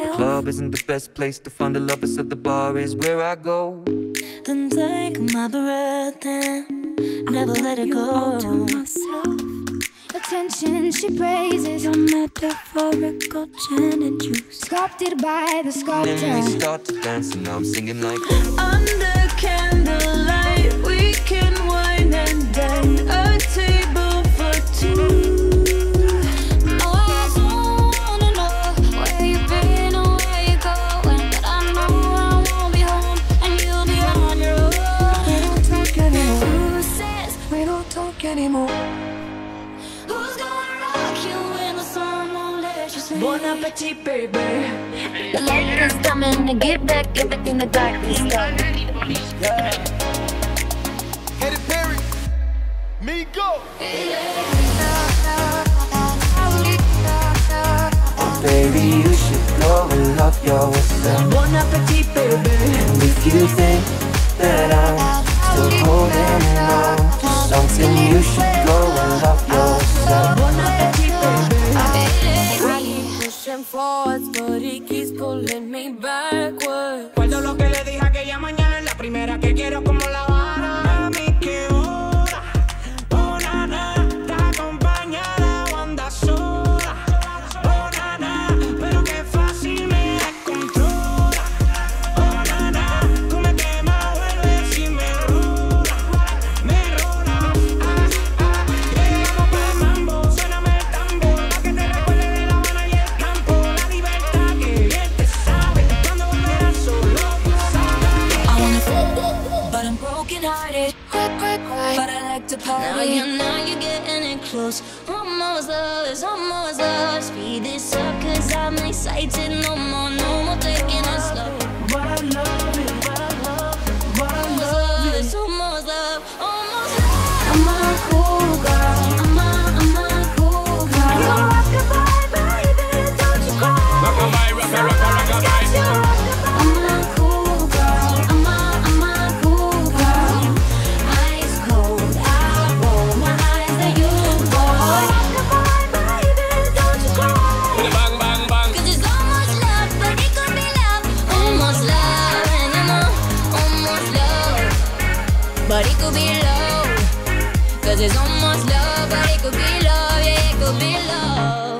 myself. Club isn't the best place to find a lover, so the bar is where I go. Then take my breath and never let it go. All to myself. Attention she praises, your metaphorical gin and juice, sculpted by the sculptor. Then we start to dance and now I'm singing like under candlelight. We can wine and dine, a table for two. Bon appétit, baby. The light is coming to get back everything the darkness got. Get it, Perry. Me go. Oh, baby, you should go and love yourself. Bon appétit, baby. And if you think that I'm still holding on to something, you should go and love yourself. Bon appétit, baby. Forwards, but he keeps pulling me backwards. Recuerdo lo que le dije aquella mañana, la primera que quiero como la vara. Mami, que hora, oh nana, está acompañada o anda sola. Oh nana, pero que fácil me descontrola. Oh nana, tú me quemas, vuelves y me rola. Me rola, ah, ah, llegamos pa'l mambo, suéname el tambor, pa' que te recuerde de la Habana y el campo. But I'm broken-hearted, but I like to party. Now you're getting it close, almost us. Speed this up, cause I'm excited. No more taking it slow. What I love is, what I love is almost love. I'm a cool girl, I'm a cool girl. You rock goodbye, baby, don't you cry. Rock-a-bye, rock-a-bye. But it could be love, cause it's almost love. But it could be love, yeah, it could be love.